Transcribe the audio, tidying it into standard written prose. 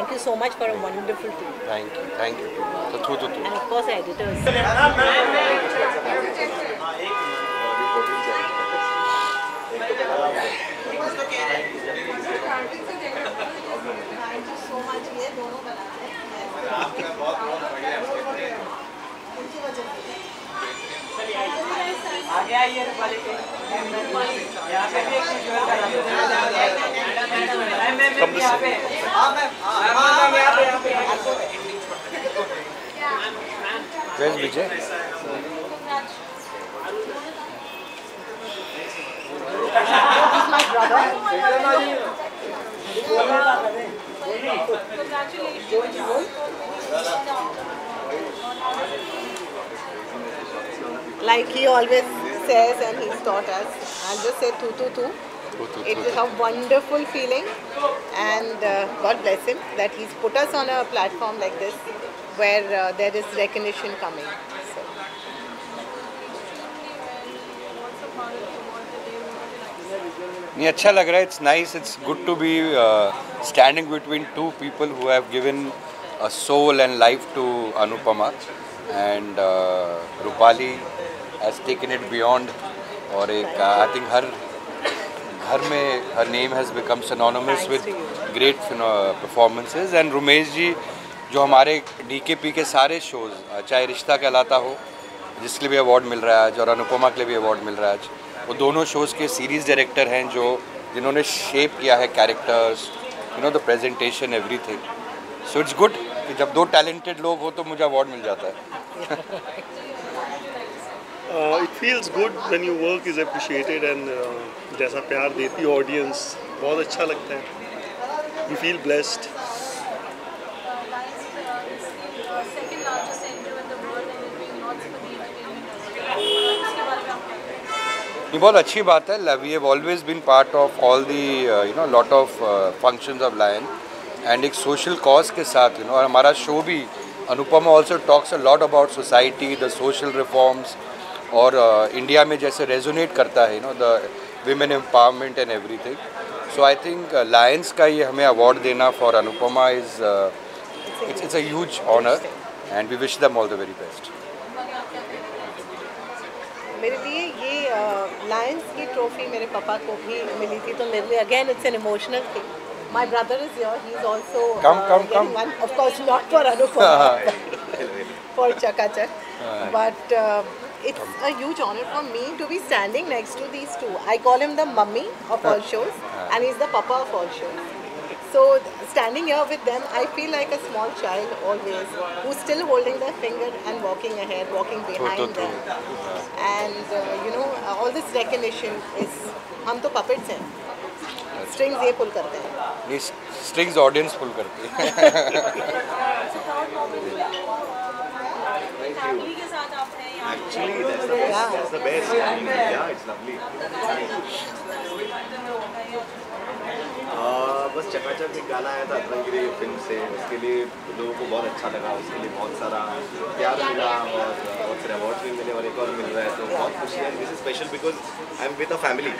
thank you so much for a wonderful team. Thank you too. And of course editors. Thank you so much. ये दोनों बनाते हैं आपका बहुत बढ़िया है उनकी वजह से आगे आइए रूपाली के यहां पे भी एक चीज जो है यहां पे जय विजय Like he always says and he's taught us, I'll just say tu. It is a wonderful feeling and God bless him that he's put us on a platform like this where there is recognition coming. So. It's nice, it's good to be standing between two people who have given a soul and life to Anupama and Rupali has taken it beyond or I think her name has become synonymous with great performances and Rumesh Ji जो हमारे DKP के सारे shows चाहे रिश्ता कहलाता हो जिसके लिए award मिल रहा है आज और अनुपमा के लिए award मिल रहा है आज वो दोनों shows के series director हैं जो जिन्होंने shape किया है characters the presentation everything so it's good कि जब दो talented लोग हो तो मुझे award मिल जाता है It feels good when your work is appreciated and जैसा प्यार देती audience बहुत अच्छा लगता है we feel blessed ये बहुत अच्छी बात है we have always been part of all the lot of functions of Lion and एक social cause के साथ और हमारा show भी Anupama also talks a lot about society the social reforms और इंडिया में जैसे रेजोनेट करता है the women empowerment and everything so I think Lions का ये हमें अवार्ड देना for Anupama is it's a huge honor and we wish them all the very best मेरे लिए ये Lions की ट्रॉफी मेरे पापा को भी मिली थी तो मेरे लिए again it's an emotional thing my brother is here he is also come one of course not for Anupama for Chaka Chak but It's a huge honor for me to be standing next to these two. I call him the mummy of all shows and he's the papa of all shows. So standing here with them, I feel like a small child always who's still holding their finger and walking ahead, walking behind them. And all this recognition is, हम तो puppets हैं. Strings ये pull करते हैं. Yes, strings audience pull करती है. Actually, that's the best. Yeah, it's lovely. बस चकाचक एक गाना आया था अतरंगिरी फिल्म से उसके लिए लोगों को बहुत अच्छा लगा उसके लिए बहुत सारा प्यार मिला और बहुत सारे अवार्ड्स भी मिले और एक और मिल रहा है तो बहुत खुशी है. This is special because I'm with a family.